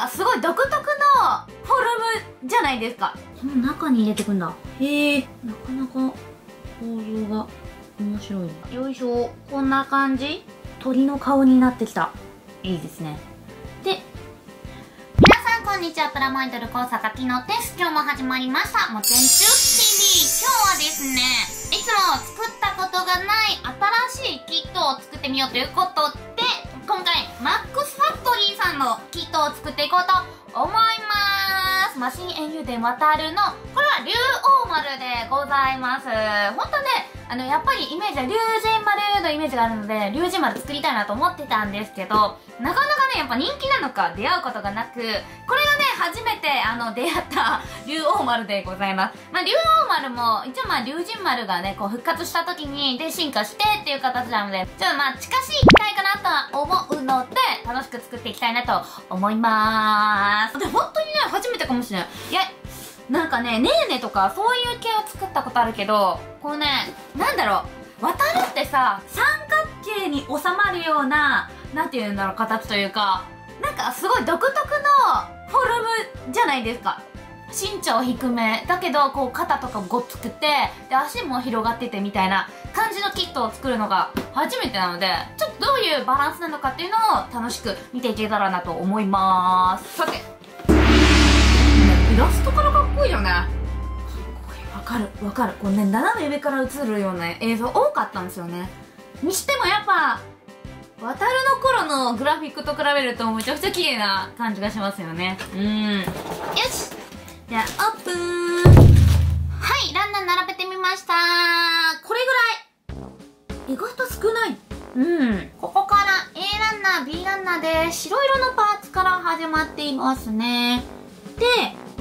かすごい独特のフォルムじゃないですか。この中に入れてくんだ。へえ、なかなか構造が面白い。よいしょ、こんな感じ。鳥の顔になってきた。いいですね。で、皆さんこんにちは、プラモイドル工作機能です。今日も始まりました「モテンチュー TV」。今日はですね、いつも作ったことがない新しいキットを作ってみようということで、今回マックスファクトリーさんのキットを作っていこうと思います。マシン英雄伝渡るの、これは竜王丸でございます。本当ね、やっぱりイメージは竜神丸のイメージがあるので、竜神丸作りたいなと思ってたんですけど、なかなかね、やっぱ人気なのか出会うことがなく、これがね、初めて出会った竜王丸でございます。まあ、竜王丸も、一応まあ竜神丸がね、こう復活した時に、で、進化してっていう形なので、ちょっとまあ近しい機体かなとは思うので、楽しく作っていきたいなと思いまーす。で、本当にね、初めてかもしれない。いや、なんかね、ねーねとかそういう系を作ったことあるけど、こうね、なんだろう、渡るってさ、三角形に収まるような、なんていうんだろう、形というか、なんかすごい独特のフォルムじゃないですか。身長低めだけど、こう肩とかごっつくて、で足も広がっててみたいな感じのキットを作るのが初めてなので、ちょっとどういうバランスなのかっていうのを楽しく見ていけたらなと思いまーす。さて、イラストからかっこいいよね。かっこいい。わかるわかる。こうね、斜め上から映るような映像多かったんですよね。にしてもやっぱ渡るの頃のグラフィックと比べるとめちゃくちゃ綺麗な感じがしますよね。よし、じゃあオープン。はい、ランナー並べてみました。これぐらい、意外と少ない。ここから A ランナー B ランナーで白色のパーツから始まっていますね。で、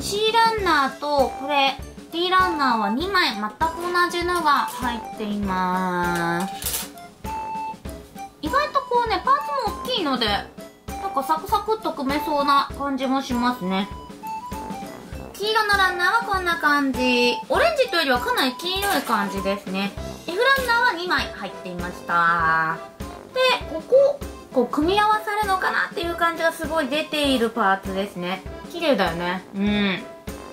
C ランナーとこれ D ランナーは2枚全く同じのが入っています。意外とこうね、パーツも大きいので、なんかサクサクっと組めそうな感じもしますね。黄色のランナーはこんな感じ。オレンジというよりはかなり黄色い感じですね。 F ランナーは2枚入っていました。で、こう組み合わさるのかなっていう感じがすごい出ているパーツですね。綺麗だよね。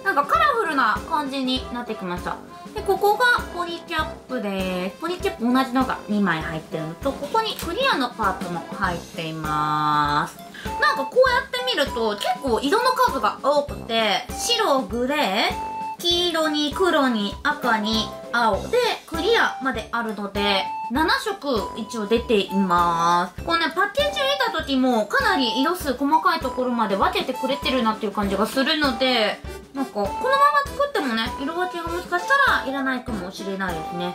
なんかカラフルな感じになってきました。で、ここがポリキャップです。ポリキャップ同じのが2枚入ってるのと、ここにクリアのパーツも入っています。なんかこうやって見ると結構色の数が多くて、白、グレー、黄色に黒に赤に青でクリアまであるので、7色一応出ています。これね、パッケージを見た時もかなり色数細かいところまで分けてくれてるなっていう感じがするので、なんかこのまま作ってもね、色分けがもしかしたらいらないかもしれないですね。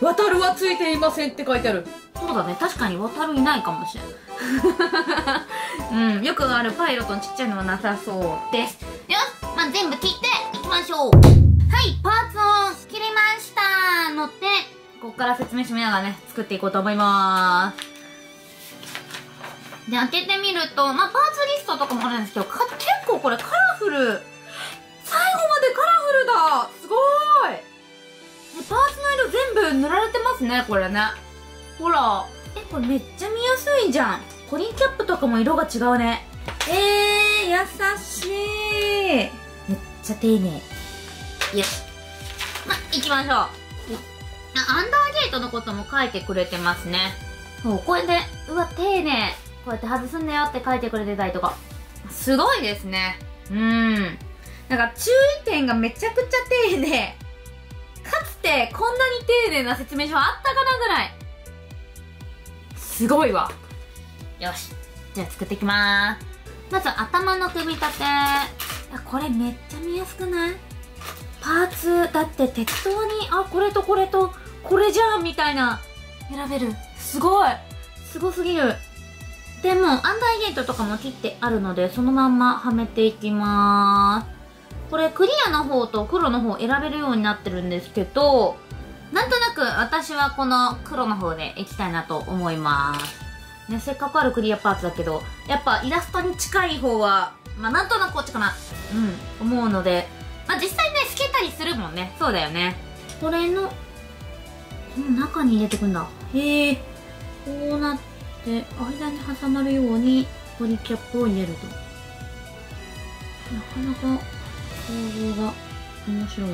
渡るはついていませんって書いてある。そうだね、確かに渡るいないかもしれない。よくあるパイロットのちっちゃいのはなさそうです。よし、まあ、全部切っていきましょう。はい、パーツを切りましたので、ここから説明しながらね、作っていこうと思います。で、開けてみると、まあ、パーツリストとかもあるんですけど、結構これカラフル。最後までカラフルだ。すごーい。で、パーツの色全部塗られてますね、これね。ほら。これめっちゃ見やすいじゃん。コリンキャップとかも色が違うね。優しい。めっちゃ丁寧。よし。ま、行きましょう。アンダーゲートのことも書いてくれてますね。そう、これで、うわ、丁寧。こうやって外すんだよって書いてくれてたりとか。すごいですね。なんか注意点がめちゃくちゃ丁寧。かつてこんなに丁寧な説明書あったかなぐらい。すごいわ。よし。じゃあ作っていきまーす。まず頭の組み立て。これめっちゃ見やすくない？パーツ、だって適当に、あ、これとこれとこれじゃんみたいな選べる。すごい。すごすぎる。でも、アンダーゲートとかも切ってあるので、そのまんまはめていきまーす。これ、クリアの方と黒の方選べるようになってるんですけど、なんとなく私はこの黒の方でいきたいなと思います。ね、せっかくあるクリアパーツだけど、やっぱイラストに近い方は、まあなんとなくこっちかな、思うので、まあ実際ね、透けたりするもんね。そうだよね。これの、中に入れてくんだ。へえ、こうなって、間に挟まるようにこにキャップを入れると、なかなか構造が面白い。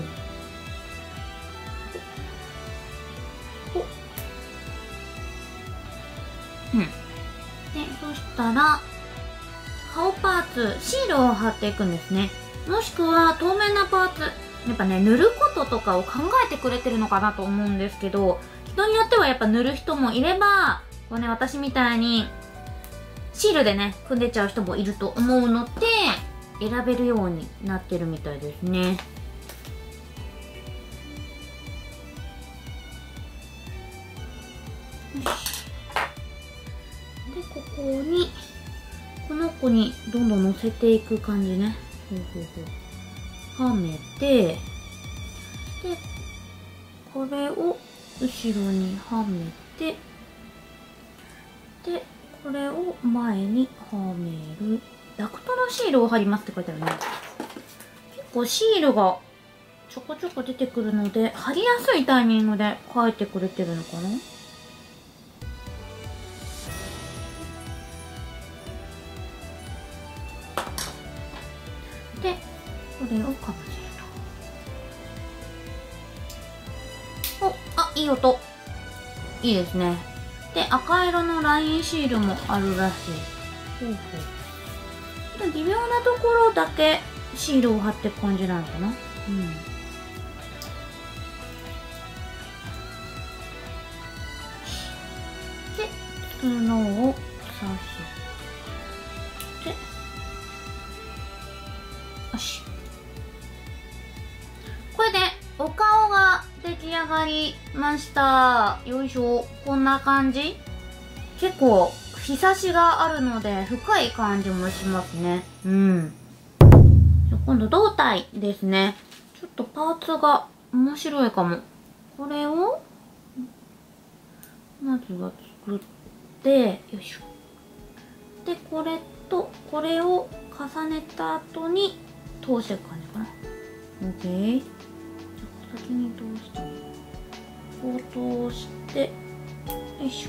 おっ、うん。で、そしたら顔パーツ、シールを貼っていくんですね。もしくは透明なパーツ、やっぱね、塗ることとかを考えてくれてるのかなと思うんですけど、人によってはやっぱ塗る人もいれば、こうね、私みたいにシールでね、組んでちゃう人もいると思うので、選べるようになってるみたいですね。で、ここに、この子にどんどん乗せていく感じね。はめて、で、これを後ろにはめて、で、これを前にはめる。ダクトのシールを貼りますって書いてあるね。結構シールがちょこちょこ出てくるので、貼りやすいタイミングで書いてくれてるのかな。で、これをかぶせると。お、あ、いい音。いいですね。で、赤色のラインシールもあるらしい。ほうほう。微妙なところだけシールを貼っていく感じなのかな。うん、で、布を刺して、よし。これでお顔が出来上がりました。よいしょ。こんな感じ。結構日差しがあるので深い感じもしますね。うん。今度胴体ですね。ちょっとパーツが面白いかも。これを、まずは作って、よいしょ。で、これとこれを重ねた後に通していく感じかな。OK。先に通して、こう通して、よいしょ。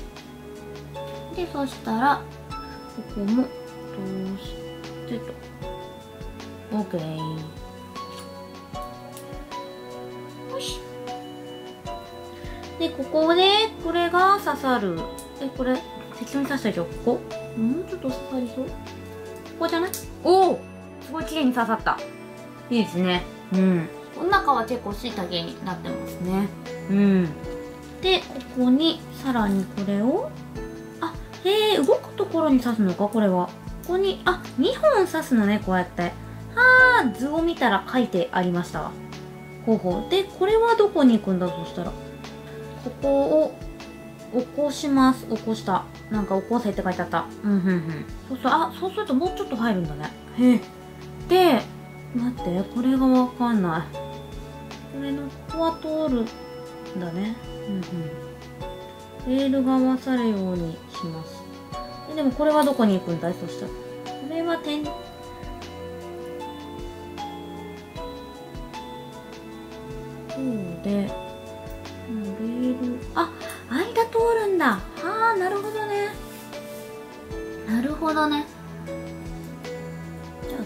で、そしたら、ここも、通してと。OK。よし。で、ここで、これが刺さる。え、これ、適当に刺したでしょ、ここ。ん、ちょっと刺さりそう。ここじゃない？おお！すごい綺麗に刺さった。いいですね。うん。お腹は結構椎茸になってますね。うん。で、ここに、さらにこれを、動くところに刺すのか、これは。ここに、あ、2本刺すのね、こうやって。はー、図を見たら書いてありましたわ。ほうほう。で、これはどこに行くんだ、そしたら。ここを、起こします。起こした。なんか起こせって書いてあった。うん、うん、うん。そうそう、あ、そうするともうちょっと入るんだね。へえ。で、待って、これがわかんない。これの、ここは通るんだね。うん、うん。レールが合わさるようにします。でもこれはどこに行くんだい？そしたら。これは点。そうで、レール、あ、間通るんだ。はあ、なるほどね。なるほどね。じゃあ大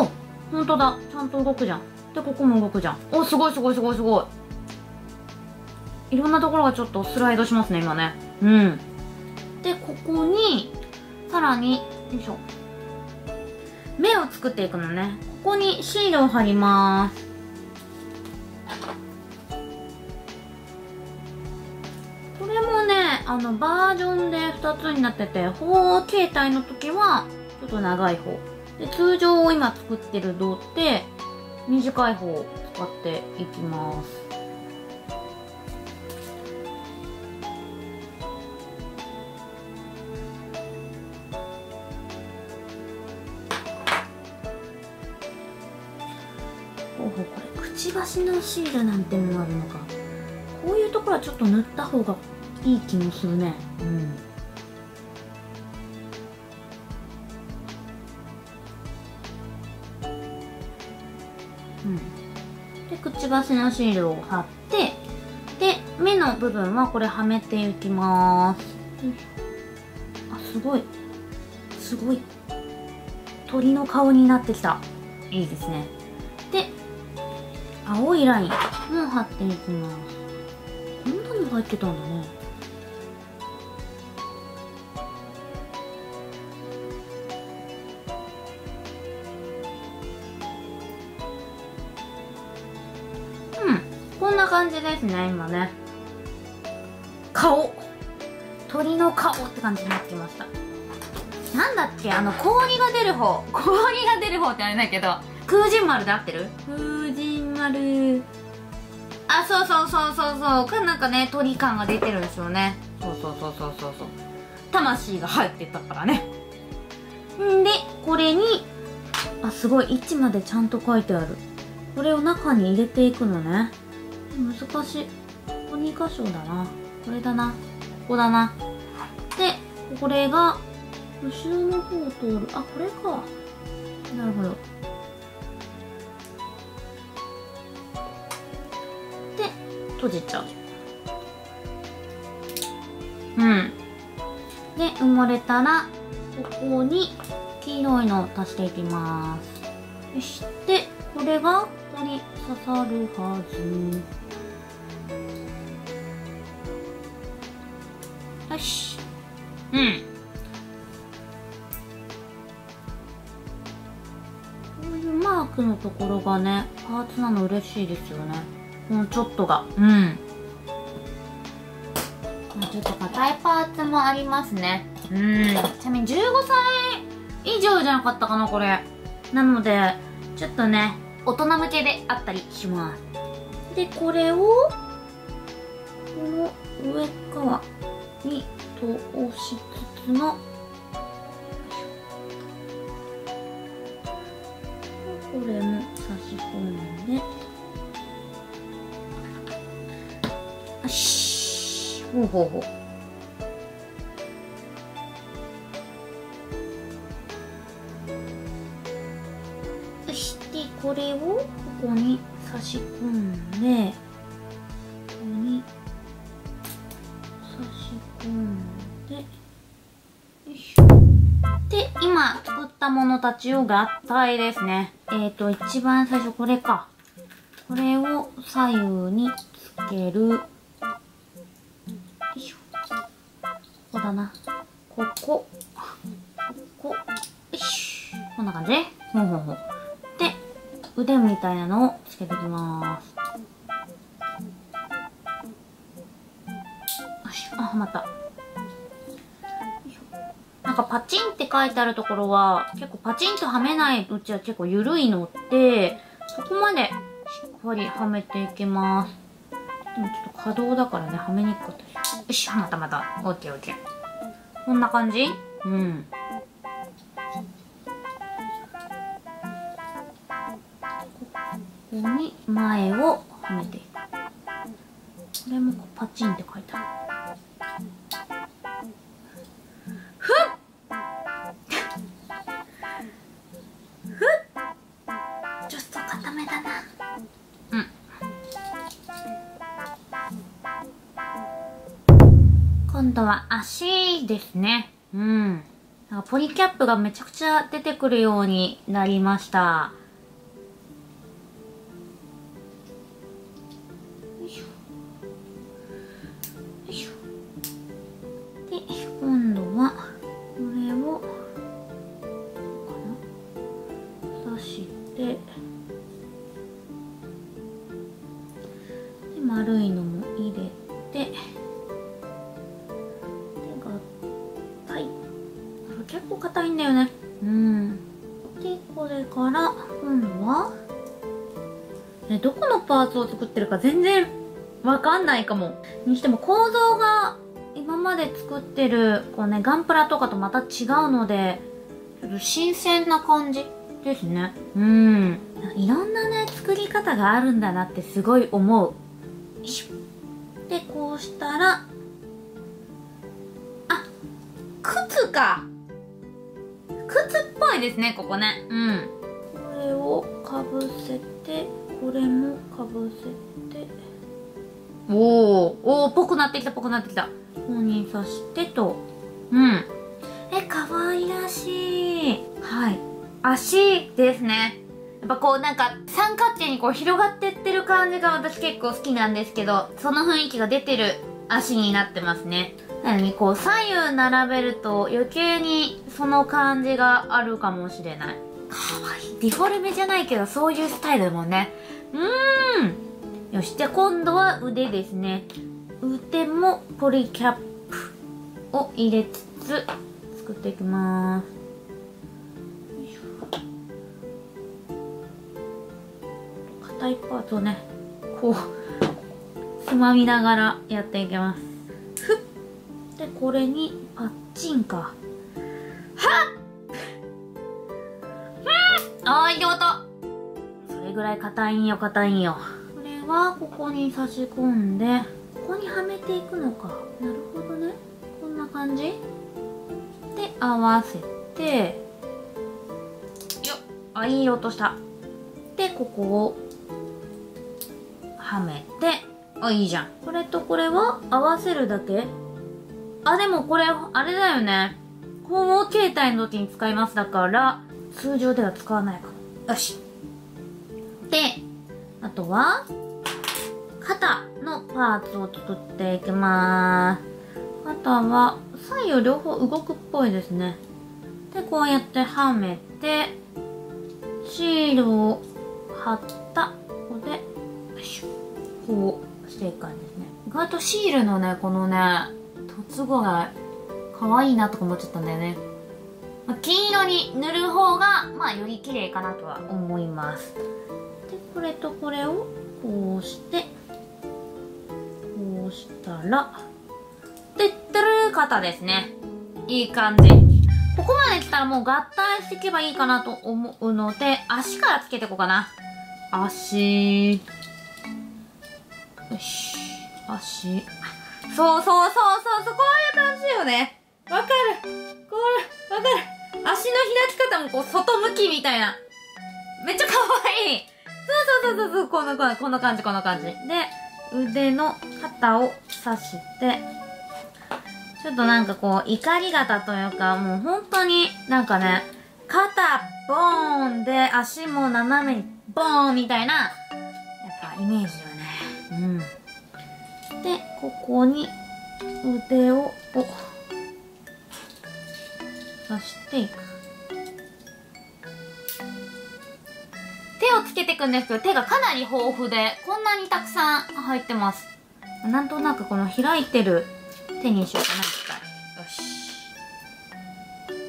丈夫。お、ほんとだ。ちゃんと動くじゃん。で、ここも動くじゃん。お、すごいすごいすごいすごい。いろんなところがちょっとスライドしますね、今ね。うん。で、ここに、さらに、よいしょ。目を作っていくのね。ここにシールを貼ります。これもね、バージョンで2つになってて、方形態の時は、ちょっと長い方。で、通常を今作ってる胴って、短い方を使っていきます。のシールなんてのもあるのか。こういうところはちょっと塗った方がいい気もするね。うん。うん。で、くちばしのシールを貼って、で、目の部分はこれはめていきます。あ、すすごい鳥の顔になってきた。いいですね。で、青いラインも貼っていきます。こんなの入ってたんだね。こんな感じですね、今ね。顔、鳥の顔って感じになってきました。なんだっけ、氷が出る方、氷が出る方ってあれだけど、風神丸で合ってる？風神丸。あ、そう。なんかね、鳥感が出てるんですよね。そう。魂が入ってたからね。んで、これに、あ、すごい、位置までちゃんと書いてある。これを中に入れていくのね。難しい。ここ2箇所だな。これだな。ここだな。で、これが、後ろの方を通る。あ、これか。なるほど。で、閉じちゃう。うん。で、埋もれたら、ここに黄色いのを足していきます。そして、これが、ここに刺さるはず。よし、うん。こういうマークのところがね、パーツなの嬉しいですよね。このちょっとが。うん。ちょっと硬いパーツもありますね。ちなみに15歳以上じゃなかったかな、これ。なので、ちょっとね、大人向けであったりします。で、これを、この上側に通しつつの、これも差し込んで、よし、ほう。そしてこれをここに差し込んで、で、今作ったものたちを合体ですね。一番最初これか。これを左右につける。よいしょ。ここだな。ここ。よいしょ。こんな感じで。ほう。で、腕みたいなのをつけていきます。あ、はまった。なんかパチンって書いてあるところは、結構パチンとはめないうちは結構緩いので、そこまでしっかりはめていきます。でもちょっと可動だからね、はめにくかったし。よし、はまったまた。オッケー。こんな感じ？うん。ここに前をはめていく。これもパチンって書いてある。今度は足ですね。なんかポリキャップがめちゃくちゃ出てくるようになりました。で、今度はこれを刺して、で、丸いのも入れて、結構硬いんだよね。で、これから、今度は、ね、どこのパーツを作ってるか全然わかんないかも。にしても構造が今まで作ってる、こうね、ガンプラとかとまた違うので、ちょっと新鮮な感じですね。いろんなね、作り方があるんだなってすごい思う。で、こうしたら、あ、靴か。靴っぽいですね、ここね。これをかぶせて、これもかぶせて。おー、ぽくなってきた。ここに刺してと。愛らしい。はい。足ですね。やっぱこうなんか三角形にこう広がってってる感じが私結構好きなんですけど、その雰囲気が出てる足になってますね。なのにこう左右並べると余計にその感じがあるかもしれない。かわいい。ディフォルメじゃないけどそういうスタイルもね。よし、じゃあ今度は腕ですね。腕もポリキャップを入れつつ作っていきます。硬いパーツをねこうつまみながらやっていきます。ふっでこれにパッチンか。はっああ、いい音。それぐらい硬いんよ、硬いんよ。これはここに差し込んで、ここにはめていくのか。なるほどね。こんな感じで、合わせて、よっ。あ、いい音した。で、ここを、はめて、あ、いいじゃん。これとこれは合わせるだけ？あ、でもこれ、あれだよね。訪問形態の時に使います。だから、通常では使わないかも。よし。で、あとは、肩のパーツを作っていきまーす。肩は、左右両方動くっぽいですね。で、こうやってはめて、シールを貼った、ここで、こうしていく感じですね。意外とシールのね、このね、凸具が可愛いなとか思っちゃったんだよね。金色に塗る方が、まあ、より綺麗かなとは思います。で、これとこれを、こうして、こうしたら、でってる肩ですね。いい感じ。ここまで来たらもう合体していけばいいかなと思うので、足からつけていこうかな。足。よし。足。そうそうそうそう、そう、こういう感じよね。わかる。これ、わかる。足の開き方もこう、外向きみたいな。めっちゃかわいい。そうそうそうそう、こんな感じ、こんな感じ。で、腕の肩を刺して、ちょっとなんかこう、怒り型というか、もう本当になんかね、肩、ボーンで、足も斜めに、ボーンみたいな、やっぱイメージよね。うん。で、ここに、腕を、刺していく。手をつけていくんですけど、手がかなり豊富で、こんなにたくさん入ってます。なんとなくこの開いてる手にしようかな、一回。よ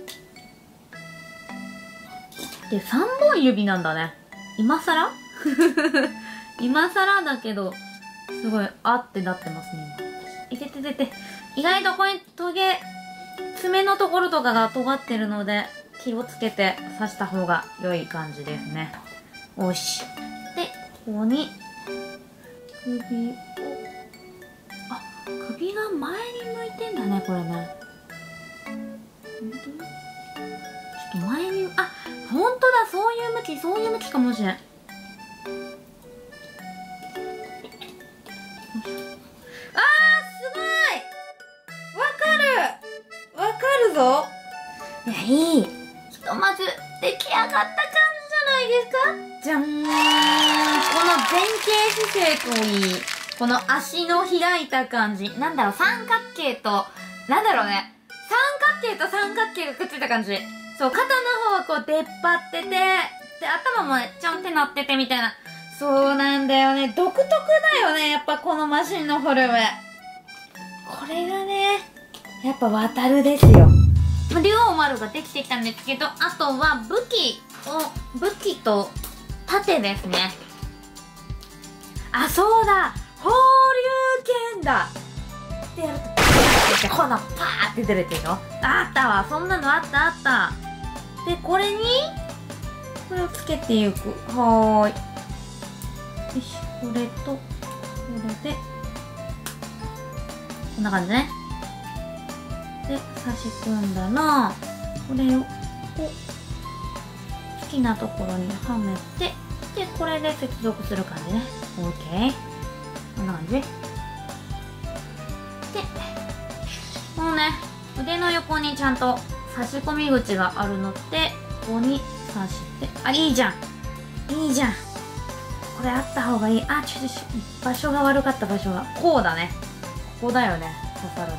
し。で、3本指なんだね。今更今更だけど、すごい、あってなってますね。いてててて。意外とこれ、トゲ、爪のところとかが尖ってるので気をつけて刺した方が良い感じですね。よし。で、ここに首を、あ、首が前に向いてんだね、これね。ちょっと前に、あ、ほんとだ、そういう向きかもしれん。いや、いい。ひとまず出来上がった感じじゃないですか。じゃん。この前傾姿勢といい、この足の開いた感じ。なんだろう、三角形と、なんだろうね。三角形と三角形がくっついた感じ。そう、肩の方はこう出っ張ってて、で、頭もちょんってなっててみたいな。そうなんだよね。独特だよね。やっぱこのマシンのフォルム。これがね、やっぱ渡るですよ。竜王丸ができてきたんですけど、あとは武器と盾ですね。あ、そうだ、放流剣だってやると、パーって炎パーって出るでしょ。あったわ、そんなのあったあった。で、これにこれをつけていく。はーい。よし、これとこれでこんな感じね。で、差し込んだら、これをこう好きなところにはめて、で、これで接続する感じね。OK。こんな感じ。で、このね、腕の横にちゃんと刺差し込み口があるのでここに刺して、あ、いいじゃんいいじゃん、これあった方がいい。あ、ちょっと場所が悪かった。場所がこうだね、ここだよね。刺さるな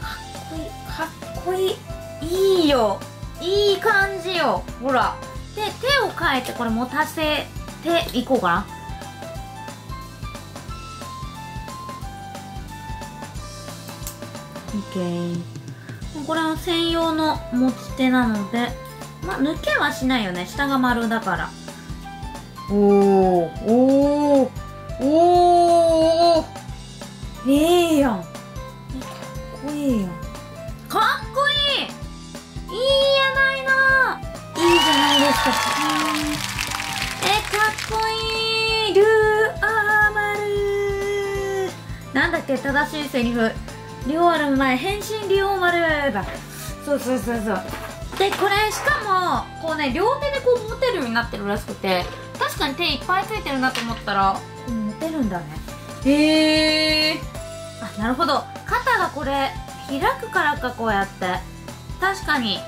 らかっこいい、かっこいい、いいよ、いい感じよ、ほら。で手を変えてこれ持たせていこうかな。これは専用の持ち手なので、まあ、抜けはしないよね、下が丸だから。おーおーおー、ええやん、かっこいいやん、かっこいい、いいやないの、いいじゃないですか。かっこいい、ルーアーマルー、なんだっけ正しいセリフ、リオーマル前、変身リオーマルだ。そうそうそうそう。でこれしかもこうね、両手でこう持てるようになってるらしくて、確かに手いっぱいついてるなと思ったら持てるんだね。へえ、あ、なるほど、肩がこれ開くからか、こうやって確かに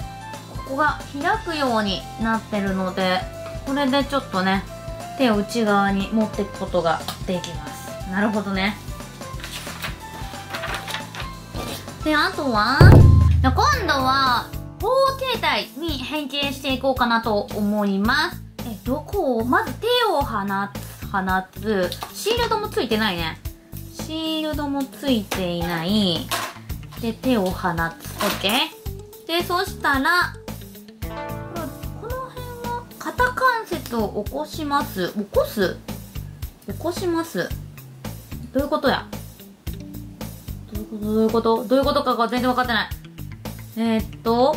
ここが開くようになってるので、これでちょっとね手を内側に持っていくことができます。なるほどね。で、あとは、今度は、棒形態に変形していこうかなと思います。どこを、まず手を放つ。シールドもついてないね。シールドもついていない。で、手を放つ。OK？ で、そしたら、この辺は、肩関節を起こします。起こす？起こします。どういうことや？どういうことかが全然分かってない。こ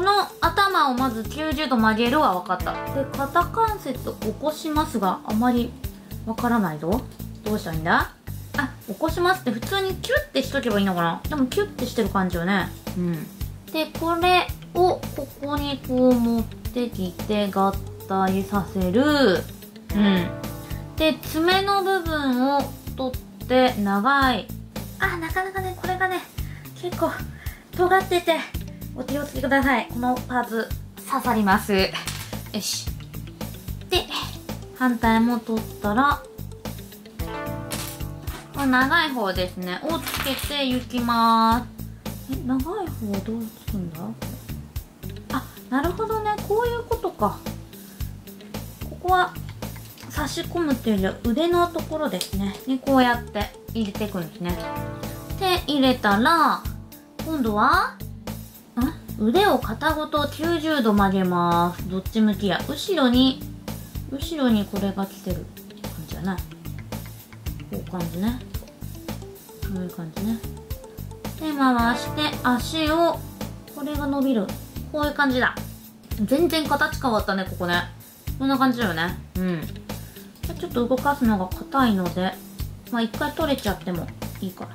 の頭をまず90度曲げるは分かった。で、肩関節起こしますが、あまり分からないぞ。どうしたらいいんだ？あ、起こしますって普通にキュッてしとけばいいのかな？でもキュッてしてる感じよね。うん。で、これをここにこう持ってきて合体させる。うん。で、爪の部分を取って長い。あ、なかなかね、これがね、結構、尖ってて、お気をつけください。このパーツ、刺さります。よし。で、反対も取ったら、これ長い方ですね、をつけていきまーす。長い方はどうつくんだ？あ、なるほどね、こういうことか。ここは、差し込むっていうよりは腕のところですね。にこうやって入れていくんですね。で、入れたら、今度は、腕を肩ごと90度曲げます。どっち向きや。後ろにこれが来てる感じやね。こういう感じね。こういう感じね。で、回して、足を、これが伸びる。こういう感じだ。全然形変わったね、ここね。こんな感じだよね。うん。ちょっと動かすのが硬いので、まあ一回取れちゃってもいいから。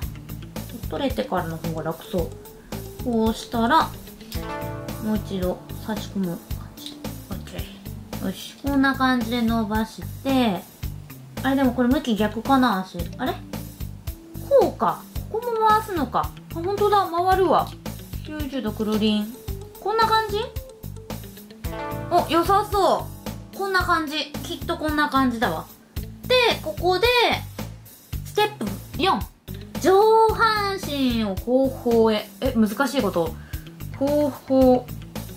取れてからの方が楽そう。こうしたら、もう一度差し込む感じ。OK。よし。こんな感じで伸ばして、あれでもこれ向き逆かな、足。あれ？こうか。ここも回すのか。あ、ほんとだ。回るわ。90度くるりん。こんな感じ？お、良さそう。こんな感じ。きっとこんな感じだわ。で、ここで、ステップ4。上半身を後方へ。え、難しいこと。後方、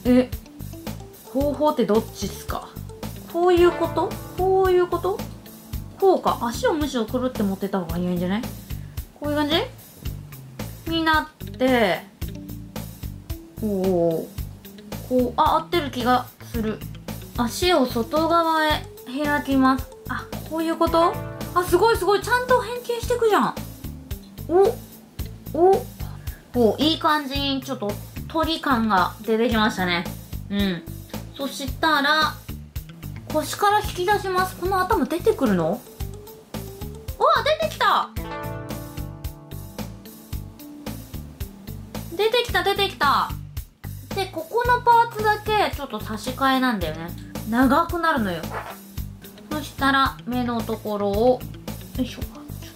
え、後方ってどっちっすか？こういうこと？こういうこと？こうか。足をむしろくるって持ってた方がいいんじゃない？こういう感じになって、こう、こう、あ、合ってる気がする。足を外側へ開きます。あ、こういうこと？あ、すごいすごい。ちゃんと変形していくじゃん。お、いい感じにちょっと鳥感が出てきましたね。うん。そしたら、腰から引き出します。この頭出てくるの？あ、出てきた！出てきた、出てきた！で、ここのパーツだけちょっと差し替えなんだよね。長くなるのよ。そしたら目のところを、よいしょ、ちょ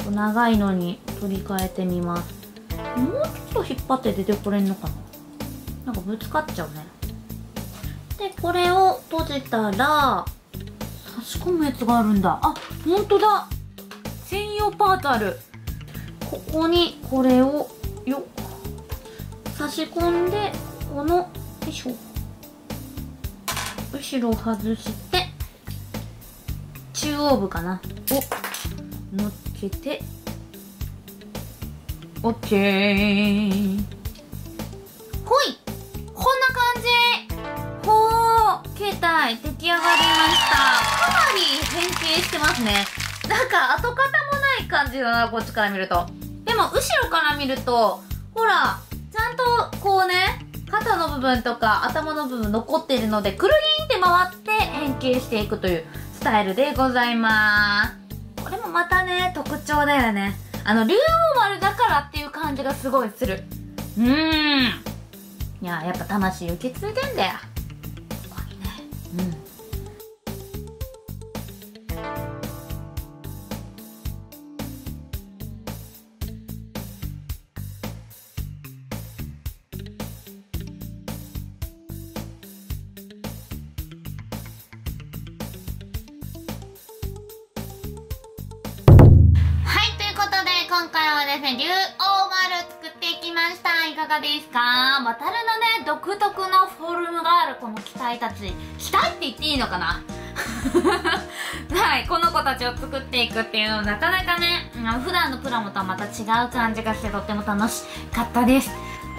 っと長いのに取り替えてみます。もうちょっと引っ張って出てこれんのかな？なんかぶつかっちゃうね。でこれを閉じたら差し込むやつがあるんだ。あ、ほんとだ、専用パートある。ここにこれをよっ差し込んで、このよいしょ後ろを外して中央部かなを乗っけて OK。 ほい、こんな感じ。ほー、携帯出来上がりました。かなり変形してますね。なんか跡形もない感じだな、こっちから見ると。でも後ろから見るとほらちゃんとこうね、肩の部分とか頭の部分残っているので、くるりんって回って変形していくというスタイルでございます。これもまたね、特徴だよね。竜王丸だからっていう感じがすごいする。いや、やっぱ魂受け継いでんだよ、ここにね。今回はですね、竜王丸作っていきました。いかがですか？またるのね、独特のフォルムがあるこの機体たち。機体って言っていいのかなはい、この子たちを作っていくっていうのもなかなかね、普段のプラモとはまた違う感じがして、とっても楽しかったです。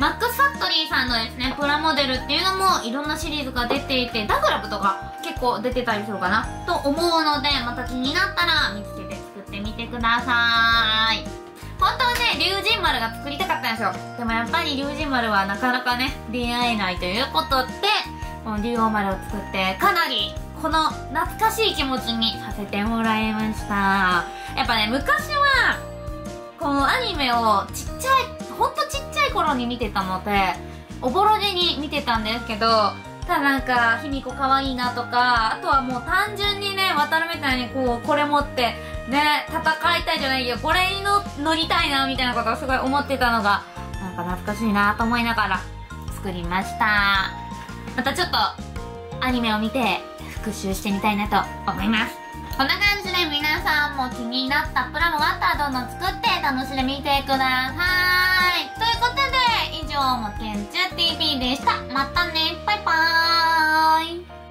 マックスファクトリーさんのですね、プラモデルっていうのもいろんなシリーズが出ていて、ダグラブとか結構出てたりするかなと思うので、また気になったら見つけて作ってみてくださーい。本当はね、竜神丸が作りたかったんですよ。でもやっぱり竜神丸はなかなかね、出会えないということで、この竜王丸を作って、かなり、この懐かしい気持ちにさせてもらいました。やっぱね、昔は、このアニメをほんとちっちゃい頃に見てたので、おぼろげに見てたんですけど、ただなんか、卑弥呼かわいいなとか、あとはもう単純にね、渡るみたいにこう、これ持って、ね、戦いたいじゃないよ、これに乗りたいなみたいなことをすごい思ってたのが、なんか懐かしいなと思いながら作りました。またちょっとアニメを見て復習してみたいなと思います。こんな感じで皆さんも気になったプラモがあったらどんどん作って楽しんでみてください。ということで以上、もけんちゅ TV でした。またね、バイバーイ。